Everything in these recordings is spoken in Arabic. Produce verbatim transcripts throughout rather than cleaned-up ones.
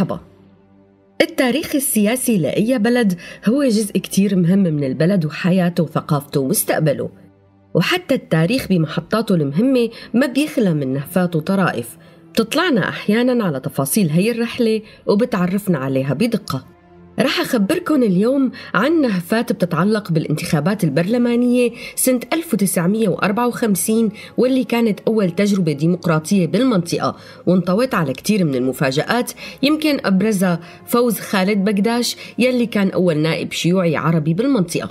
مرحبا. التاريخ السياسي لأي بلد هو جزء كتير مهم من البلد وحياته وثقافته ومستقبله، وحتى التاريخ بمحطاته المهمة ما بيخلى من نهفات وطرائف بتطلعنا أحياناً على تفاصيل هي الرحلة وبتعرفنا عليها بدقة. رح أخبركن اليوم عن نهفات بتتعلق بالانتخابات البرلمانية سنة ألف وتسعمئة وأربعة وخمسين، واللي كانت أول تجربة ديمقراطية بالمنطقة وانطوت على كتير من المفاجآت، يمكن أبرزها فوز خالد بكداش يلي كان أول نائب شيوعي عربي بالمنطقة.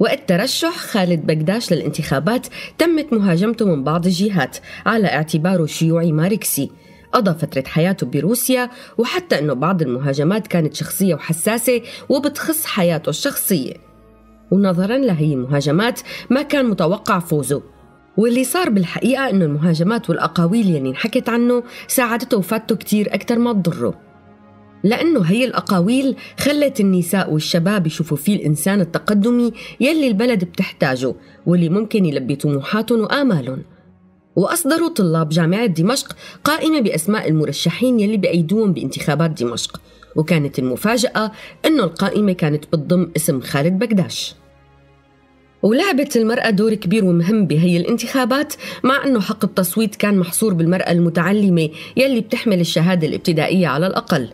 وقت ترشح خالد بكداش للانتخابات تمت مهاجمته من بعض الجهات على اعتباره شيوعي ماركسي، قضى فترة حياته بروسيا، وحتى أنه بعض المهاجمات كانت شخصية وحساسة وبتخص حياته الشخصية، ونظراً لهي المهاجمات ما كان متوقع فوزه. واللي صار بالحقيقة أنه المهاجمات والأقاويل يلي انحكت عنه ساعدته وفادته كتير أكتر ما تضره، لأنه هي الأقاويل خلت النساء والشباب يشوفوا فيه الإنسان التقدمي يلي البلد بتحتاجه واللي ممكن يلبي طموحاتهم وآمالهم. وأصدروا طلاب جامعة دمشق قائمة بأسماء المرشحين يلي بأيدوهم بانتخابات دمشق، وكانت المفاجأة أنه القائمة كانت بتضم اسم خالد بكداش. ولعبت المرأة دور كبير ومهم بهي الانتخابات، مع أنه حق التصويت كان محصور بالمرأة المتعلمة يلي بتحمل الشهادة الابتدائية على الأقل،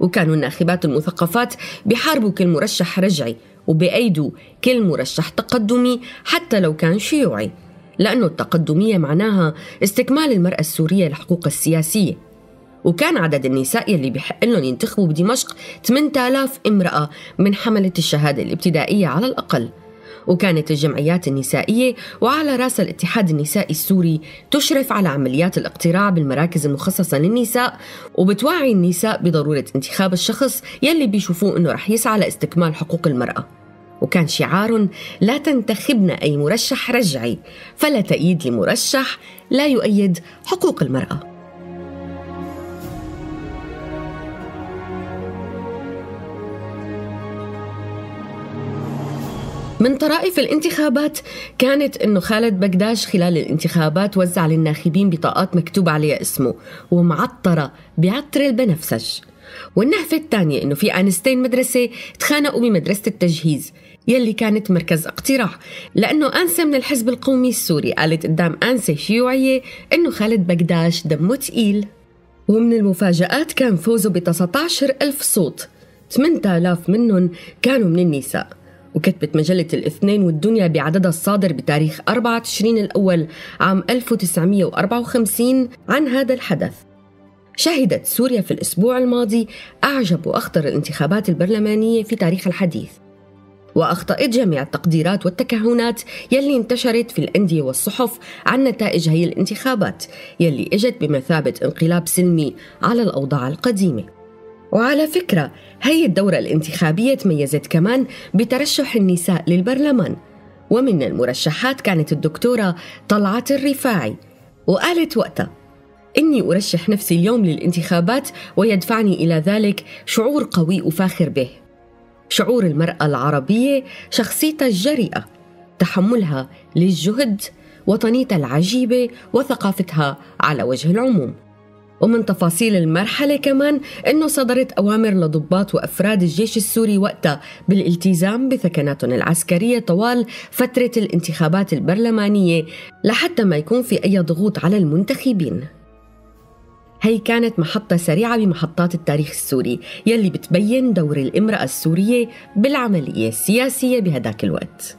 وكانوا الناخبات المثقفات بيحاربوا كل مرشح رجعي وبأيدوا كل مرشح تقدمي حتى لو كان شيوعي، لأنه التقدمية معناها استكمال المرأة السورية لحقوقها السياسية. وكان عدد النساء يلي بحق لهم ينتخبوا بدمشق ثمانية آلاف امرأة من حملة الشهادة الابتدائية على الأقل، وكانت الجمعيات النسائية وعلى رأس الاتحاد النسائي السوري تشرف على عمليات الاقتراع بالمراكز المخصصة للنساء، وبتوعي النساء بضرورة انتخاب الشخص يلي بيشوفوه إنه رح يسعى لاستكمال حقوق المرأة. وكان شعار لا تنتخبنا أي مرشح رجعي، فلا تأييد لمرشح لا يؤيد حقوق المرأة. من طرائف الانتخابات كانت أنه خالد بكداش خلال الانتخابات وزع للناخبين بطاقات مكتوب عليها اسمه ومعطرة بعطر البنفسج. والنهفة الثانية أنه في أنستين مدرسة تخانقوا بمدرسة التجهيز يلي كانت مركز اقتراع، لأنه أنسة من الحزب القومي السوري قالت قدام أنسة شيوعية أنه خالد بكداش دمه تقيل. ومن المفاجآت كان فوزه ب تسعة عشر ألف صوت، ثمانية آلاف منهم كانوا من النساء. وكتبت مجلة الاثنين والدنيا بعددها الصادر بتاريخ أربعة وعشرين الأول عام ألف وتسعمئة وأربعة وخمسين عن هذا الحدث: شهدت سوريا في الأسبوع الماضي أعجب وأخطر الانتخابات البرلمانية في تاريخ الحديث، وأخطأت جميع التقديرات والتكهنات يلي انتشرت في الأندية والصحف عن نتائج هي الانتخابات يلي إجت بمثابة انقلاب سلمي على الأوضاع القديمة. وعلى فكرة هي الدورة الانتخابية تميزت كمان بترشح النساء للبرلمان، ومن المرشحات كانت الدكتورة طلعت الرفاعي، وقالت وقتها: إني أرشح نفسي اليوم للانتخابات ويدفعني إلى ذلك شعور قوي أفاخر به، شعور المرأة العربية، شخصيتها الجريئة، تحملها للجهد، وطنيتها العجيبة، وثقافتها على وجه العموم. ومن تفاصيل المرحلة كمان أنه صدرت أوامر لضباط وأفراد الجيش السوري وقتها بالالتزام بثكناتهم العسكرية طوال فترة الانتخابات البرلمانية لحتى ما يكون في أي ضغوط على المنتخبين. هي كانت محطة سريعة بمحطات التاريخ السوري يلي بتبين دور الإمرأة السورية بالعملية السياسية بهداك الوقت.